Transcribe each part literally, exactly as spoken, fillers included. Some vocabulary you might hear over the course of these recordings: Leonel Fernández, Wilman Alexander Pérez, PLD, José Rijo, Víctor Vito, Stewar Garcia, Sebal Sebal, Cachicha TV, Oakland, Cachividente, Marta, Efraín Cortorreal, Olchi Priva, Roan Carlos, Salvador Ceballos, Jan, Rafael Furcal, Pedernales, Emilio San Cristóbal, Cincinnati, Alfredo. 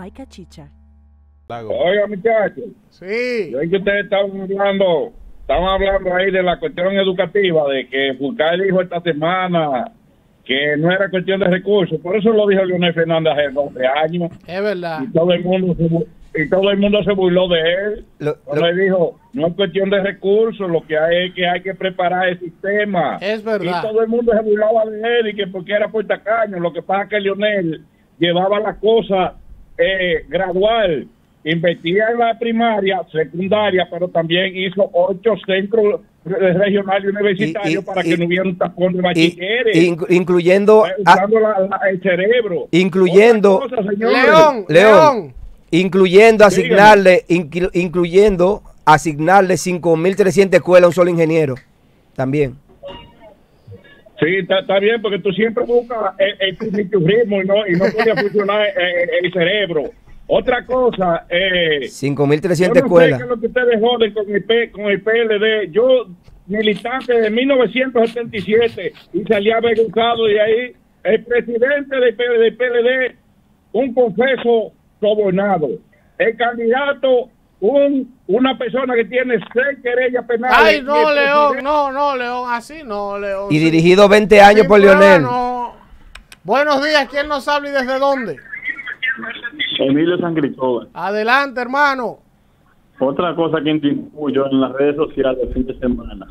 by Cachicha. Oiga, muchachos. Sí. Yo vi que ustedes estaban hablando, estaban hablando ahí de la cuestión educativa, de que Furcal dijo esta semana que no era cuestión de recursos. Por eso lo dijo Leonel Fernández hace doce años. Es verdad. Y todo el mundo se, y todo el mundo se burló de él. Lo, lo, le dijo, no es cuestión de recursos, lo que hay es que hay que preparar el sistema. Es verdad. Y todo el mundo se burlaba de él y que porque era puertacaño. Lo que pasa es que Leonel llevaba la cosa eh, gradual. Invertía en la primaria, secundaria, pero también hizo ocho centros regionales universitarios y, y, para y, que no hubiera un tapón de bachilleres, y, inc incluyendo eh, usando a, la, la, el cerebro, incluyendo cosa, León, León, León, incluyendo asignarle, incl incluyendo asignarle cinco mil trescientas escuelas a un solo ingeniero, también. Sí, está bien, porque tú siempre buscas el, el, tu ritmo y no y no puede funcionar el, el cerebro. Otra cosa, eh, cinco mil trescientas escuelas. Yo no sé qué es lo que ustedes joden con el, con el P L D. Yo, militante de mil novecientos setenta y siete, y salí avergonzado de ahí, el presidente del P L D, P L D, un confeso sobornado. El candidato, un una persona que tiene seis querellas penales. Ay, no, León, no, no, León, así no, León. Y dirigido veinte años por Leonel. No. Buenos días, ¿quién nos habla y desde dónde? Emilio San Cristóbal. Adelante, hermano. Otra cosa que intuyó en las redes sociales el fin de semana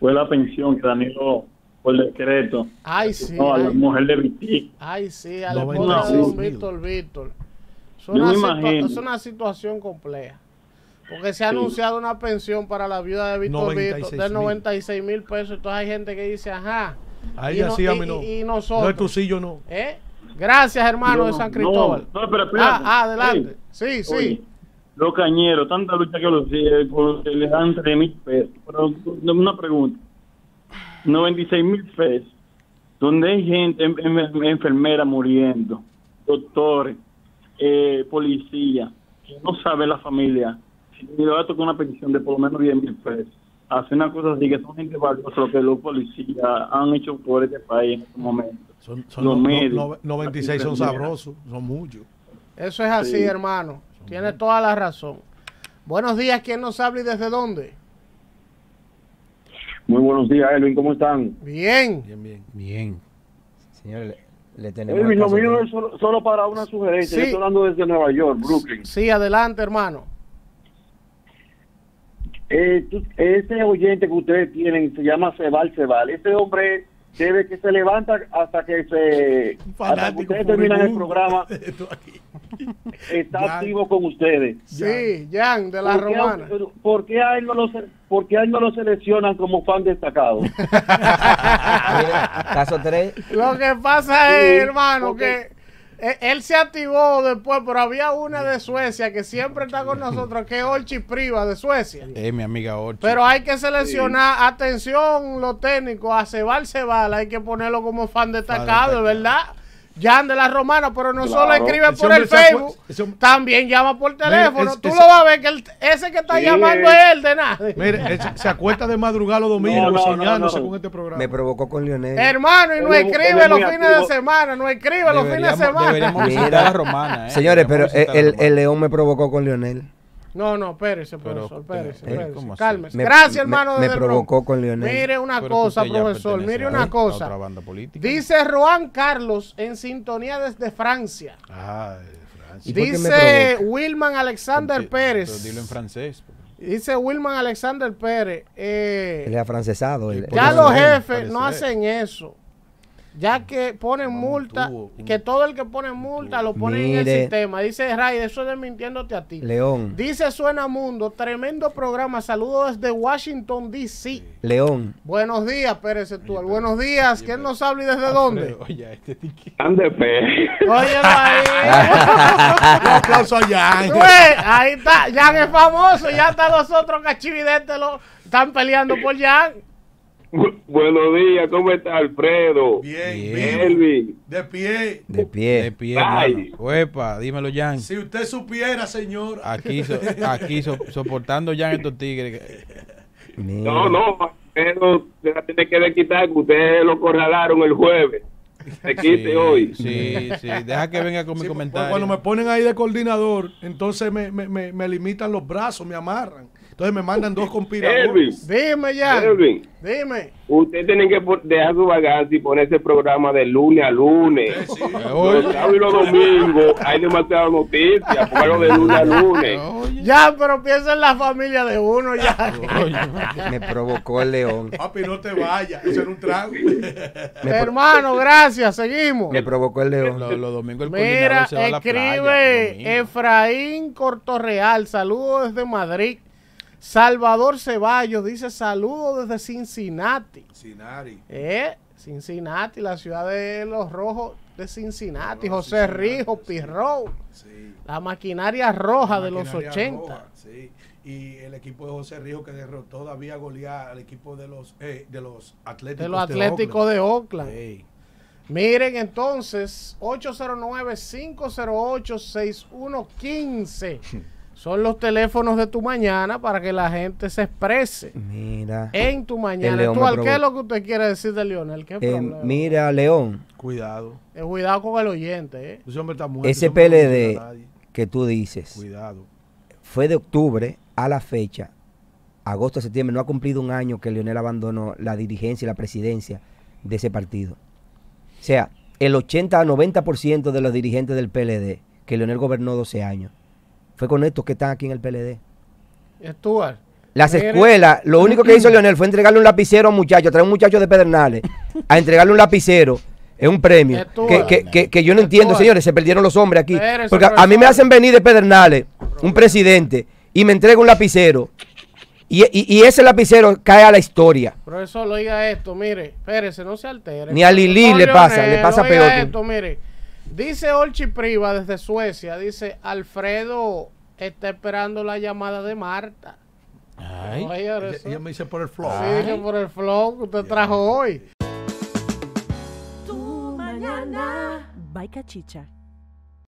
fue la pensión que Danilo, por decreto, ay, sí, no, a ay. la mujer de Viti. Ay, sí, a la esposa de don Víctor Vito. Es una situación compleja. Porque se ha sí. anunciado una pensión para la viuda de Víctor Vito de noventa y seis mil pesos. Entonces hay gente que dice, ajá. Ahí así a mí no. Y, y nosotros. No es tu sillo, no. ¿Eh? Gracias, hermano no, de San Cristóbal. No, no pero espérate. Ah, adelante. Sí, sí. Oye, los cañeros, tanta lucha que los les dan tres mil pesos. Pero una pregunta: noventa y seis mil pesos, donde hay gente, en, en, enfermera muriendo, doctores, eh, policía, que no sabe la familia, si le va a tocar una pensión de por lo menos diez mil pesos. Hace una cosa así que son gente valiosa lo que los policías han hecho por este país en este momento. Son, son los medios. noventa y seis son sabrosos, son muchos. Eso es así, sí. hermano. Son Tiene bien. toda la razón. Buenos días, ¿quién nos habla y desde dónde? Muy buenos días, Elvin, ¿cómo están? Bien. Bien, bien. Bien. Señor, le, le tenemos... Elvin, lo mío es solo, solo para una sugerencia. Sí. Yo estoy hablando desde Nueva York, Brooklyn. Sí, adelante, hermano. Eh, tú, ese oyente que ustedes tienen se llama Sebal Sebal. Ese hombre debe que se levanta hasta que se hasta que ustedes terminan el programa. Está Jan. activo con ustedes. Sí, Jan de la ¿Por Romana. Qué, ¿Por qué a él no lo por qué a él no lo seleccionan como fan destacado? Caso tres. Lo que pasa es, sí, hermano, okay. que él se activó después, pero había una de Suecia que siempre está con nosotros, que es Olchi Priva de Suecia. Es eh, mi amiga Olchi. Pero hay que seleccionar, sí. atención, los técnicos, a Sebal Sebal, hay que ponerlo como fan destacado, fan ¿verdad? Jan de la Romana, pero no claro. solo escribe por el Facebook, hombre... también llama por teléfono. Es, Tú es, lo vas a ver que el, ese que está sí, llamando es él de nada. Mire, se acuesta de madrugada los domingos, no, no, no, no. con este programa. Me provocó con Leonel. Hermano, y no él, escribe él es los fines activo. de semana, no escribe deberíamos, los fines de semana. Deberíamos visitar a la Romana. Eh, Señores, pero el, el, el León me provocó con Leonel. No, no, espérese, profesor, espérese, espérese, cálmese. Me, Gracias, hermano. Me, me provocó con Leonel. Mire una pero cosa, profesor, mire una cosa. Dice Roan Carlos en sintonía desde Francia. Ah, de Francia. Dice Wilman Alexander porque, Pérez. Pero dilo en francés. Dice Wilman Alexander Pérez. Eh, el afrancesado. El, ya los jefes no hacen eso. Ya que ponen no, multa, tubo, que todo el que pone multa lo ponen mire. en el sistema. Dice Ray, eso es desmintiéndote a ti. León. Dice Suena Mundo, tremendo programa. Saludos desde Washington, D C León. Buenos días, Pérez Stewar. Buenos días. ¿Quién nos habla y desde Alfredo, dónde? Oye, este tiquito. Ande, Pérez. Oye, ahí. Un aplauso a Jan. Ahí está. Jan es famoso. Ya están los otros cachividetes. Lo, están peleando por Jan. Buenos días, ¿cómo está Alfredo? Bien, bien. Elvin. De pie. De pie. De pie. Uepa, dímelo, Jan. Si usted supiera, señor. Aquí, so, aquí so, soportando Jan estos tigres. No, no, Alfredo se la tiene que quitar que ustedes lo corralaron el jueves. Te quite sí, hoy. Sí, sí, deja que venga con sí, mi comentario. Cuando me ponen ahí de coordinador, entonces me, me, me, me limitan los brazos, me amarran. Entonces me mandan dos conspiradores. Dime ya. Elvin, dime. Usted tiene que dejar su vagancia y poner ese programa de lunes a lunes. Sí, sí. Los sábados y los domingos hay demasiadas noticias. Póngalo de lunes a lunes. Oye. Ya, pero piensa en la familia de uno ya. Oye. Me provocó el león. Papi, no te vayas. Eso era un trago. Hermano, gracias. Seguimos. Me provocó el león. Los lo domingos el mira, se va a la playa. Escribe Efraín Cortorreal. Saludos desde Madrid. Salvador Ceballos dice saludos desde Cincinnati. Cincinnati. ¿Eh? Cincinnati, la ciudad de los rojos de Cincinnati. No, José Cincinnati, Rijo, sí. Pirro. Sí. La maquinaria roja la maquinaria de los ochenta. Roja, sí. Y el equipo de José Rijo que derrotó todavía Goliat al equipo de los, eh, de los Atléticos de, los atléticos de Oakland. De Oakland. Sí. Miren entonces, ocho cero nueve, cinco cero ocho, seis uno uno cinco. Son los teléfonos de tu mañana para que la gente se exprese. Mira. En tu mañana. Actual, ¿qué es lo que usted quiere decir de Leonel? ¿Qué eh, mira, León. Cuidado. Eh, cuidado con el oyente. Eh. Ese hombre está muerto. Ese P L D que tú dices. Cuidado. Fue de octubre a la fecha, agosto, septiembre. No ha cumplido un año que Leonel abandonó la dirigencia y la presidencia de ese partido. O sea, el ochenta a noventa por ciento de los dirigentes del P L D que Leonel gobernó doce años. Fue con estos que están aquí en el P L D. Stewar. Las escuelas, lo único que hizo Leonel fue entregarle un lapicero a un muchacho, traer un muchacho de Pedernales, a entregarle un lapicero, es un premio, que, que, que, que yo no entiendo, señores, se perdieron los hombres aquí, porque a mí me hacen venir de Pedernales un presidente y me entrega un lapicero, y, y, y ese lapicero cae a la historia. Profesor, lo diga esto, mire, espérese, no se altere. Ni a Lili le pasa, le pasa peor. Esto, mire. Dice Olchi Priva desde Suecia, dice Alfredo está esperando la llamada de Marta. Ay, ella, ella me dice por el flow. Sí, yo por el flow que usted yeah. trajo hoy. Tu mañana, by Cachicha.